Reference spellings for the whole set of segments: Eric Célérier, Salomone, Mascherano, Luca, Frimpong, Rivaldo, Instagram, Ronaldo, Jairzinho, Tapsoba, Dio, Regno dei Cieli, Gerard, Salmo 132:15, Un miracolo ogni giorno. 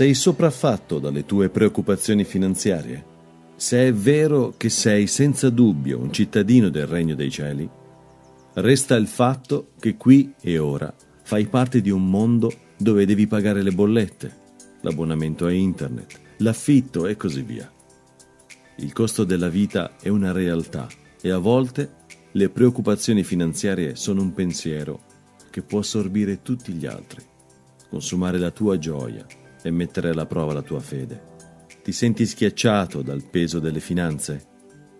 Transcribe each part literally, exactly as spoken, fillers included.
Sei sopraffatto dalle tue preoccupazioni finanziarie? Se è vero che sei senza dubbio un cittadino del Regno dei Cieli, resta il fatto che qui e ora fai parte di un mondo dove devi pagare le bollette, l'abbonamento a internet, l'affitto e così via. Il costo della vita è una realtà e a volte le preoccupazioni finanziarie sono un pensiero che può assorbire tutti gli altri, consumare la tua gioia e mettere alla prova la tua fede. Ti senti schiacciato dal peso delle finanze?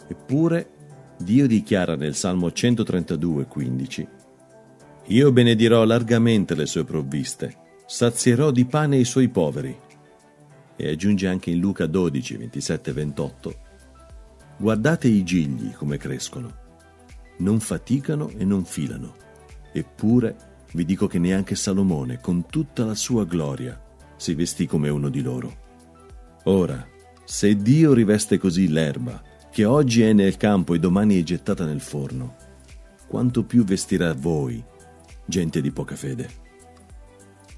Eppure Dio dichiara nel Salmo centotrentadue quindici: «Io benedirò largamente le sue provviste, sazierò di pane i suoi poveri». E aggiunge anche in Luca dodici ventisette ventotto: «Guardate i gigli come crescono, non faticano e non filano, eppure vi dico che neanche Salomone, con tutta la sua gloria, si vestì come uno di loro». Ora, se Dio riveste così l'erba, che oggi è nel campo e domani è gettata nel forno, quanto più vestirà voi, gente di poca fede.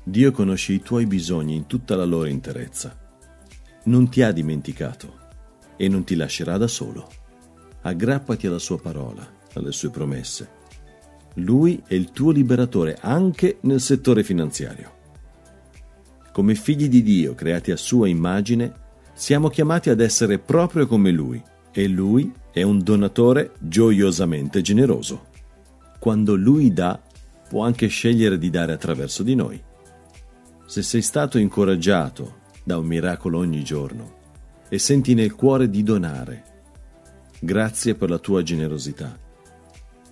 Dio conosce i tuoi bisogni in tutta la loro interezza. Non ti ha dimenticato e non ti lascerà da solo. Aggrappati alla sua parola, alle sue promesse. Lui è il tuo liberatore anche nel settore finanziario. Come figli di Dio creati a sua immagine, siamo chiamati ad essere proprio come Lui, e Lui è un donatore gioiosamente generoso. Quando Lui dà, può anche scegliere di dare attraverso di noi. Se sei stato incoraggiato da un miracolo ogni giorno e senti nel cuore di donare, grazie per la tua generosità.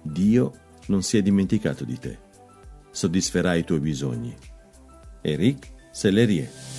Dio non si è dimenticato di te. Soddisferà i tuoi bisogni. Eric Célérier.